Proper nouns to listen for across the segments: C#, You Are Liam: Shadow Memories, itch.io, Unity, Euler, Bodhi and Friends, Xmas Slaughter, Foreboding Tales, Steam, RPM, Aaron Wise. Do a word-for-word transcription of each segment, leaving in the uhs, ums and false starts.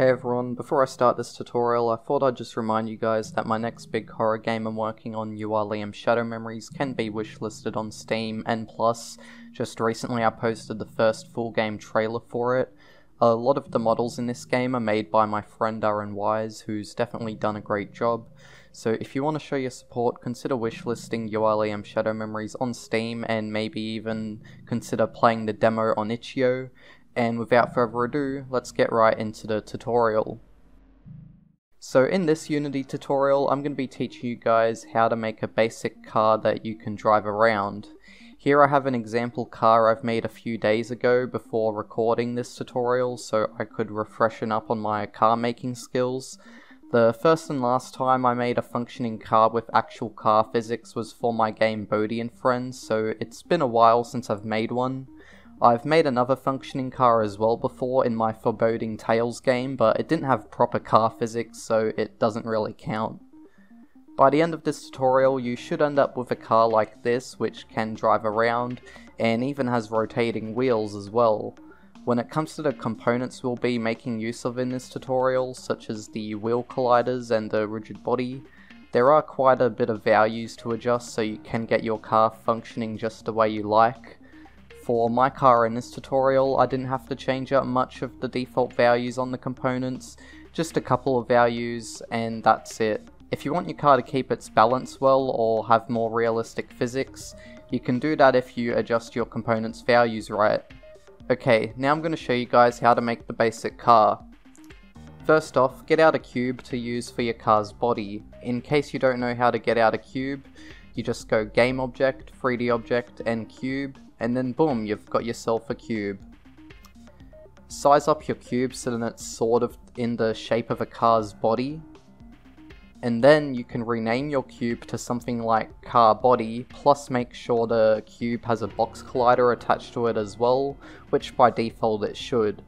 Hey everyone, before I start this tutorial, I thought I'd just remind you guys that my next big horror game I'm working on, You Are Liam: Shadow Memories, can be wishlisted on Steam, and plus, just recently I posted the first full game trailer for it. A lot of the models in this game are made by my friend Aaron Wise, who's definitely done a great job. So if you want to show your support, consider wishlisting You Are Liam: Shadow Memories on Steam, and maybe even consider playing the demo on itch dot i o. And without further ado, let's get right into the tutorial. So in this Unity tutorial, I'm going to be teaching you guys how to make a basic car that you can drive around. Here I have an example car I've made a few days ago before recording this tutorial, so I could refreshen up on my car making skills. The first and last time I made a functioning car with actual car physics was for my game Bodhi and Friends, so it's been a while since I've made one. I've made another functioning car as well before in my Foreboding Tales game, but it didn't have proper car physics, so it doesn't really count. By the end of this tutorial, you should end up with a car like this, which can drive around, and even has rotating wheels as well. When it comes to the components we'll be making use of in this tutorial, such as the wheel colliders and the rigid body, there are quite a bit of values to adjust so you can get your car functioning just the way you like. For my car in this tutorial, I didn't have to change up much of the default values on the components, just a couple of values, and that's it. If you want your car to keep its balance well or have more realistic physics, you can do that if you adjust your components' values right. Okay, now I'm going to show you guys how to make the basic car. First off, get out a cube to use for your car's body. In case you don't know how to get out a cube, you just go Game Object, three D Object, and Cube. And then boom, you've got yourself a cube. Size up your cube so that it's sort of in the shape of a car's body. And then you can rename your cube to something like car body, plus make sure the cube has a box collider attached to it as well, which by default it should.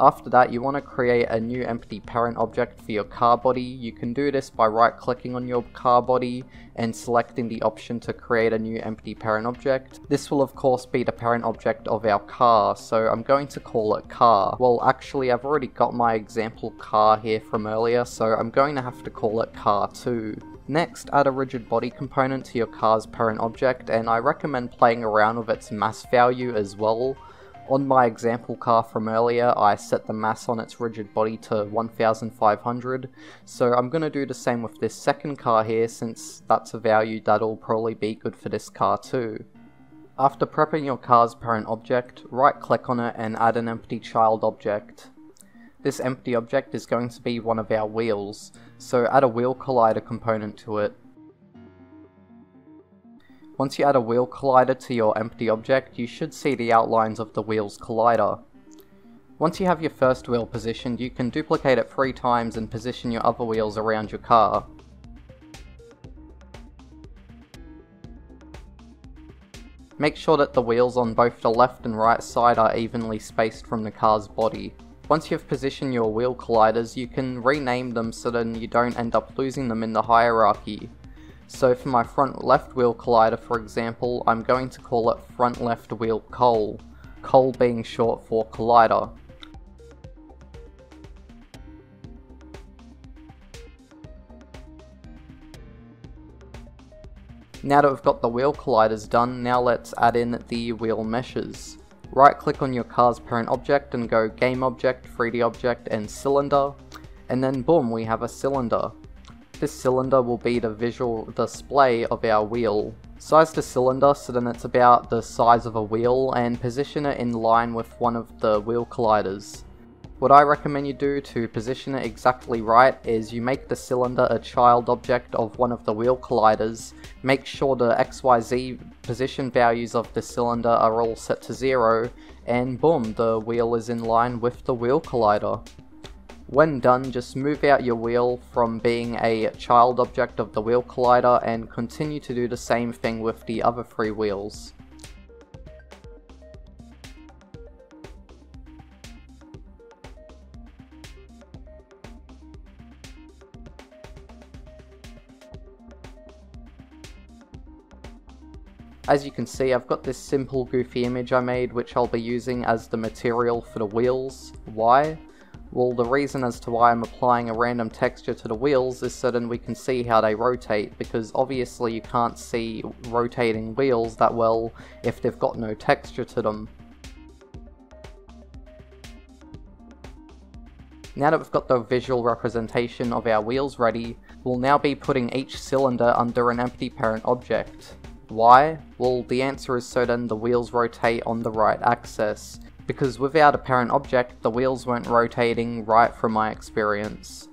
After that, you want to create a new empty parent object for your car body. You can do this by right clicking on your car body and selecting the option to create a new empty parent object. This will of course be the parent object of our car, so I'm going to call it car. Well, actually I've already got my example car here from earlier, so I'm going to have to call it car too. Next, add a rigid body component to your car's parent object, and I recommend playing around with its mass value as well. On my example car from earlier, I set the mass on its rigid body to one thousand five hundred, so I'm going to do the same with this second car here, since that's a value that'll probably be good for this car too. After prepping your car's parent object, right click on it and add an empty child object. This empty object is going to be one of our wheels, so add a wheel collider component to it. Once you add a wheel collider to your empty object, you should see the outlines of the wheel's collider. Once you have your first wheel positioned, you can duplicate it three times and position your other wheels around your car. Make sure that the wheels on both the left and right side are evenly spaced from the car's body. Once you've positioned your wheel colliders, you can rename them so then you don't end up losing them in the hierarchy. So for my front left wheel collider, for example, I'm going to call it front left wheel coal, coal being short for collider. Now that we've got the wheel colliders done, now let's add in the wheel meshes. Right click on your car's parent object and go Game Object, three D Object, and Cylinder, and then boom, we have a cylinder. This cylinder will be the visual display of our wheel. Size the cylinder so then it's about the size of a wheel, and position it in line with one of the wheel colliders. What I recommend you do to position it exactly right is you make the cylinder a child object of one of the wheel colliders, make sure the X Y Z position values of the cylinder are all set to zero, and boom, the wheel is in line with the wheel collider. When done, just move out your wheel from being a child object of the wheel collider and continue to do the same thing with the other three wheels. As you can see, I've got this simple goofy image I made, which I'll be using as the material for the wheels. Why? Well, the reason as to why I'm applying a random texture to the wheels is so then we can see how they rotate, because obviously you can't see rotating wheels that well if they've got no texture to them. Now that we've got the visual representation of our wheels ready, we'll now be putting each cylinder under an empty parent object. Why? Well, the answer is so then the wheels rotate on the right axis, because without a parent object, the wheels weren't rotating right from my experience.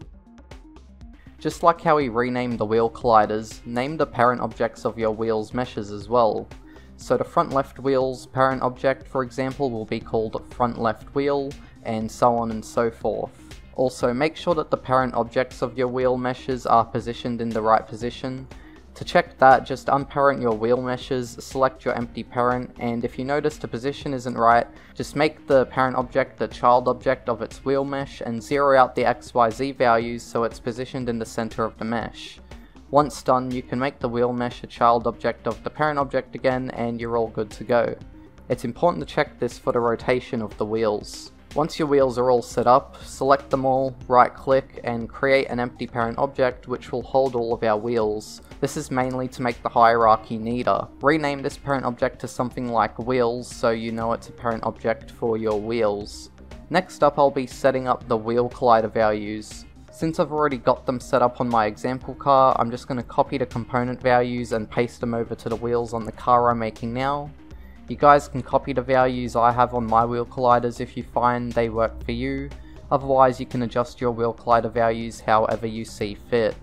Just like how we renamed the wheel colliders, name the parent objects of your wheels meshes as well. So the front left wheel's parent object, for example, will be called front left wheel, and so on and so forth. Also, make sure that the parent objects of your wheel meshes are positioned in the right position. To check that, just unparent your wheel meshes, select your empty parent, and if you notice the position isn't right, just make the parent object the child object of its wheel mesh and zero out the X Y Z values so it's positioned in the center of the mesh. Once done, you can make the wheel mesh a child object of the parent object again and you're all good to go. It's important to check this for the rotation of the wheels. Once your wheels are all set up, select them all, right click, and create an empty parent object which will hold all of our wheels. This is mainly to make the hierarchy neater. Rename this parent object to something like wheels so you know it's a parent object for your wheels. Next up, I'll be setting up the wheel collider values. Since I've already got them set up on my example car, I'm just going to copy the component values and paste them over to the wheels on the car I'm making now. You guys can copy the values I have on my wheel colliders if you find they work for you, otherwise you can adjust your wheel collider values however you see fit.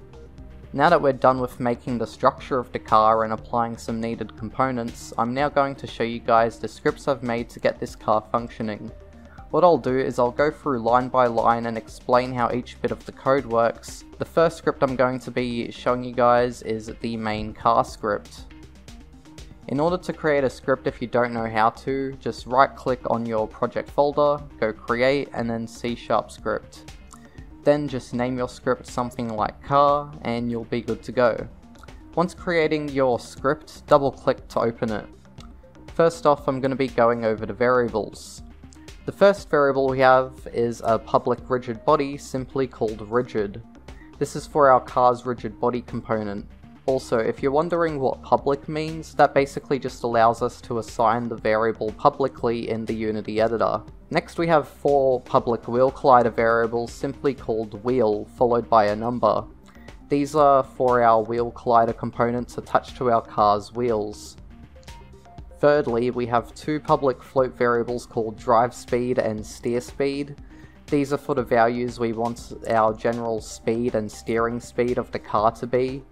Now that we're done with making the structure of the car and applying some needed components, I'm now going to show you guys the scripts I've made to get this car functioning. What I'll do is I'll go through line by line and explain how each bit of the code works. The first script I'm going to be showing you guys is the main car script. In order to create a script, if you don't know how to, just right click on your project folder, go create, and then C sharp script. Then just name your script something like car, and you'll be good to go. Once creating your script, double click to open it. First off, I'm going to be going over the variables. The first variable we have is a public rigid body simply called rigid. This is for our car's rigid body component. Also, if you're wondering what public means, that basically just allows us to assign the variable publicly in the Unity editor. Next we have four public wheel collider variables simply called wheel, followed by a number. These are for our wheel collider components attached to our car's wheels. Thirdly, we have two public float variables called drive speed and steer speed. These are for the values we want our general speed and steering speed of the car to be.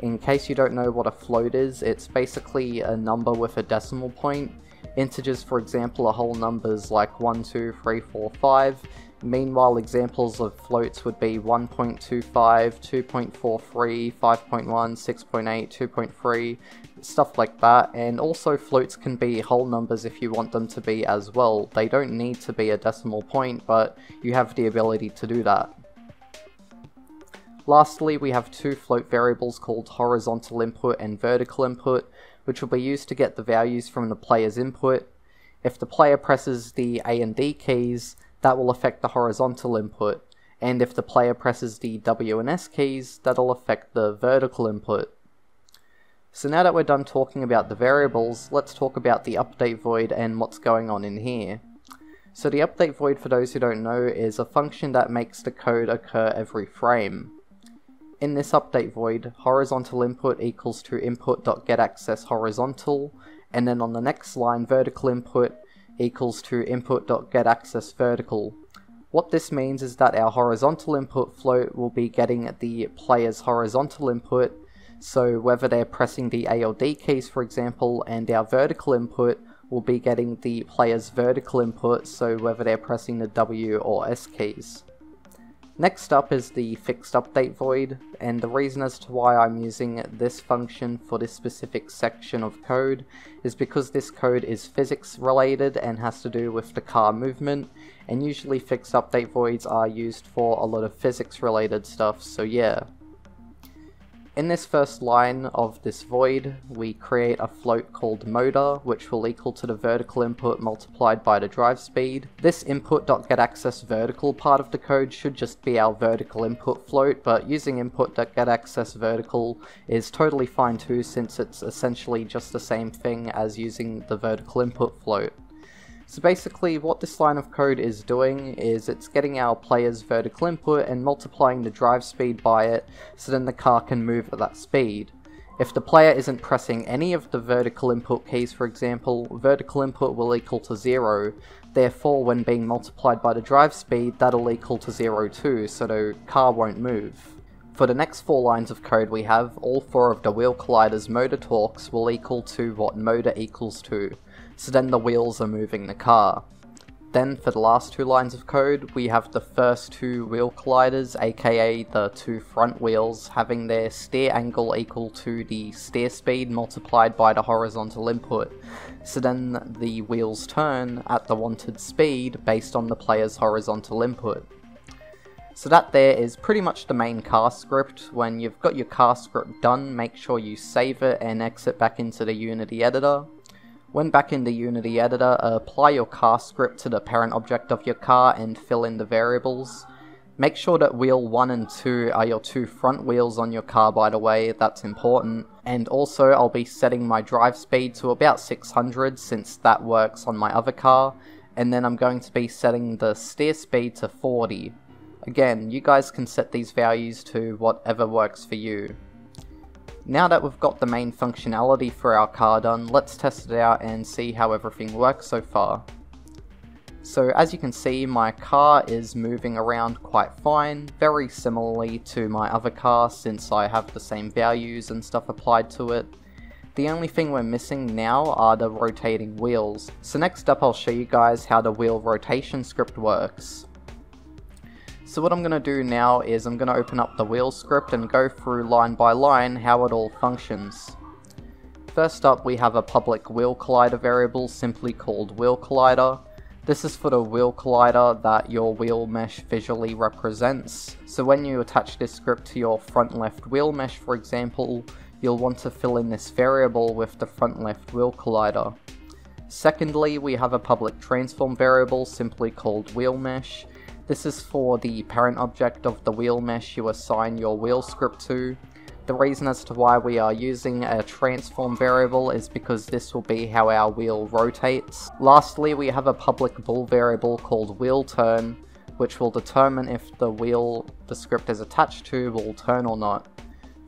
In case you don't know what a float is, it's basically a number with a decimal point. Integers, for example, are whole numbers like one, two, three, four, five. Meanwhile, examples of floats would be one point two five, two point four three, five point one, six point eight, two point three, stuff like that. And also floats can be whole numbers if you want them to be as well. They don't need to be a decimal point, but you have the ability to do that. Lastly, we have two float variables called horizontal input and vertical input, which will be used to get the values from the player's input. If the player presses the A and D keys, that will affect the horizontal input, and if the player presses the W and S keys, that'll affect the vertical input. So now that we're done talking about the variables, let's talk about the update void and what's going on in here. So the update void, for those who don't know, is a function that makes the code occur every frame. In this update void, horizontal input equals to input.getAccessHorizontal, and then on the next line, vertical input equals to input.getAccessVertical. What this means is that our horizontal input float will be getting the player's horizontal input, so whether they're pressing the A or D keys, for example, and our vertical input will be getting the player's vertical input, so whether they're pressing the W or S keys. Next up is the fixed update void, and the reason as to why I'm using this function for this specific section of code is because this code is physics related and has to do with the car movement, and usually fixed update voids are used for a lot of physics related stuff, so yeah. In this first line of this void, we create a float called motor, which will equal to the vertical input multiplied by the drive speed. This input.getAccessVertical part of the code should just be our vertical input float, but using input.getAccessVertical is totally fine too, since it's essentially just the same thing as using the vertical input float. So basically what this line of code is doing is it's getting our player's vertical input and multiplying the drive speed by it, so then the car can move at that speed. If the player isn't pressing any of the vertical input keys, for example, vertical input will equal to zero, therefore when being multiplied by the drive speed, that'll equal to zero too, so the car won't move. For the next four lines of code we have, all four of the wheel collider's motor torques will equal to what motor equals to, so then the wheels are moving the car. Then for the last two lines of code, we have the first two wheel colliders, aka the two front wheels, having their steer angle equal to the steer speed multiplied by the horizontal input, so then the wheels turn at the wanted speed based on the player's horizontal input. So that there is pretty much the main car script. When you've got your car script done, make sure you save it and exit back into the Unity editor. When back in the Unity editor, apply your car script to the parent object of your car and fill in the variables. Make sure that wheel one and two are your two front wheels on your car, by the way, that's important. And also I'll be setting my drive speed to about six hundred since that works on my other car, and then I'm going to be setting the steer speed to forty. Again, you guys can set these values to whatever works for you. Now that we've got the main functionality for our car done, let's test it out and see how everything works so far. So as you can see, my car is moving around quite fine, very similarly to my other car since I have the same values and stuff applied to it. The only thing we're missing now are the rotating wheels. So next up I'll show you guys how the wheel rotation script works. So what I'm going to do now is I'm going to open up the wheel script and go through line by line how it all functions. First up we have a public wheel collider variable simply called wheel collider. This is for the wheel collider that your wheel mesh visually represents. So when you attach this script to your front left wheel mesh, for example, you'll want to fill in this variable with the front left wheel collider. Secondly, we have a public transform variable simply called wheel mesh. This is for the parent object of the wheel mesh you assign your wheel script to. The reason as to why we are using a transform variable is because this will be how our wheel rotates. Lastly, we have a public bool variable called wheel turn, which will determine if the wheel the script is attached to will turn or not.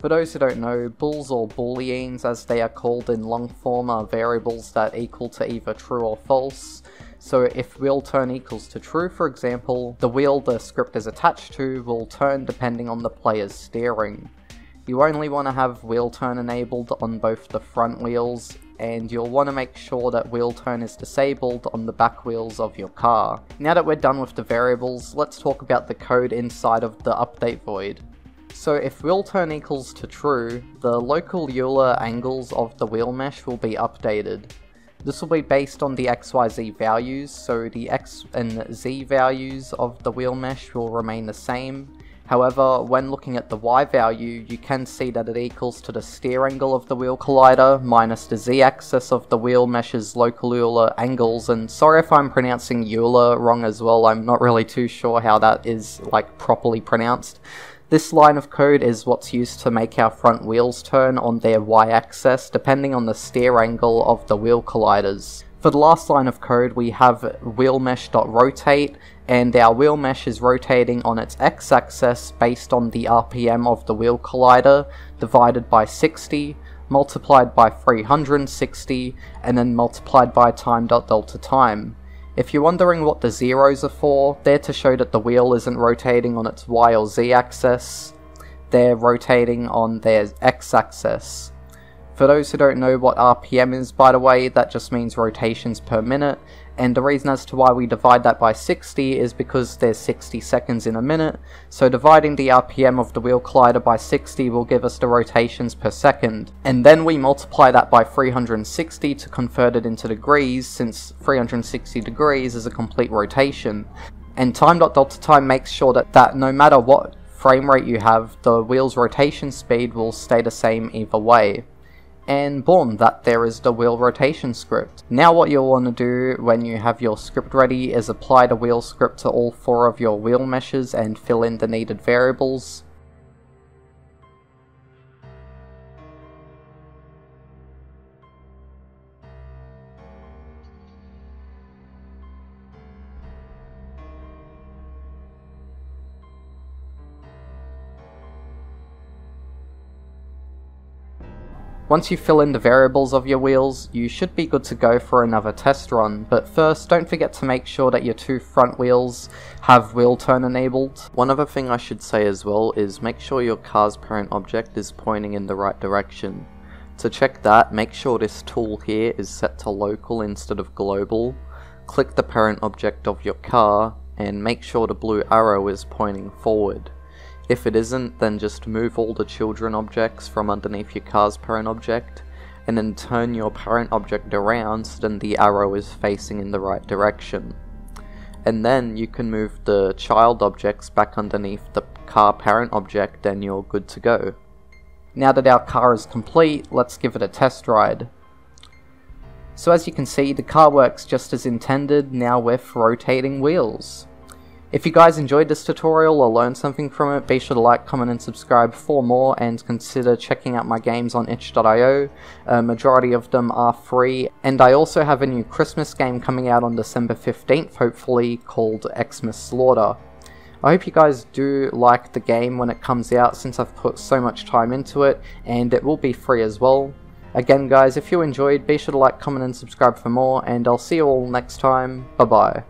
For those who don't know, bools or booleans as they are called in long form are variables that equal to either true or false. So if wheel turn equals to true, for example, the wheel the script is attached to will turn depending on the player's steering. You only want to have wheel turn enabled on both the front wheels, and you'll want to make sure that wheel turn is disabled on the back wheels of your car. Now that we're done with the variables, let's talk about the code inside of the update void. So if wheel turn equals to true, the local Euler angles of the wheel mesh will be updated. This will be based on the X Y Z values, so the X and Z values of the wheel mesh will remain the same. However, when looking at the Y value, you can see that it equals to the steer angle of the wheel collider minus the Z axis of the wheel mesh's local Euler angles, and sorry if I'm pronouncing Euler wrong as well, I'm not really too sure how that is like properly pronounced. This line of code is what's used to make our front wheels turn on their y-axis depending on the steer angle of the wheel colliders. For the last line of code we have wheelmesh.rotate, and our wheel mesh is rotating on its x-axis based on the R P M of the wheel collider divided by sixty, multiplied by three hundred sixty, and then multiplied by time.delta time. If you're wondering what the zeros are for, they're to show that the wheel isn't rotating on its Y or Z axis, they're rotating on their X axis. For those who don't know what R P M is, by the way, that just means rotations per minute, and the reason as to why we divide that by sixty is because there's sixty seconds in a minute, so dividing the R P M of the wheel collider by sixty will give us the rotations per second, and then we multiply that by three hundred sixty to convert it into degrees, since three hundred sixty degrees is a complete rotation. And time.delta time makes sure that, that no matter what frame rate you have, the wheel's rotation speed will stay the same either way. And boom, that there is the wheel rotation script. Now what you'll want to do when you have your script ready is apply the wheel script to all four of your wheel meshes and fill in the needed variables. Once you fill in the variables of your wheels, you should be good to go for another test run, but first don't forget to make sure that your two front wheels have wheel turn enabled. One other thing I should say as well is make sure your car's parent object is pointing in the right direction. To check that, make sure this tool here is set to local instead of global, click the parent object of your car, and make sure the blue arrow is pointing forward. If it isn't, then just move all the children objects from underneath your car's parent object, and then turn your parent object around so then the arrow is facing in the right direction. And then you can move the child objects back underneath the car parent object and you're good to go. Now that our car is complete, let's give it a test ride. So as you can see, the car works just as intended, now with rotating wheels. If you guys enjoyed this tutorial or learned something from it, be sure to like, comment and subscribe for more, and consider checking out my games on itch dot i o, a majority of them are free, and I also have a new Christmas game coming out on December fifteenth hopefully, called Xmas Slaughter. I hope you guys do like the game when it comes out since I've put so much time into it, and it will be free as well. Again guys, if you enjoyed, be sure to like, comment and subscribe for more, and I'll see you all next time, bye bye.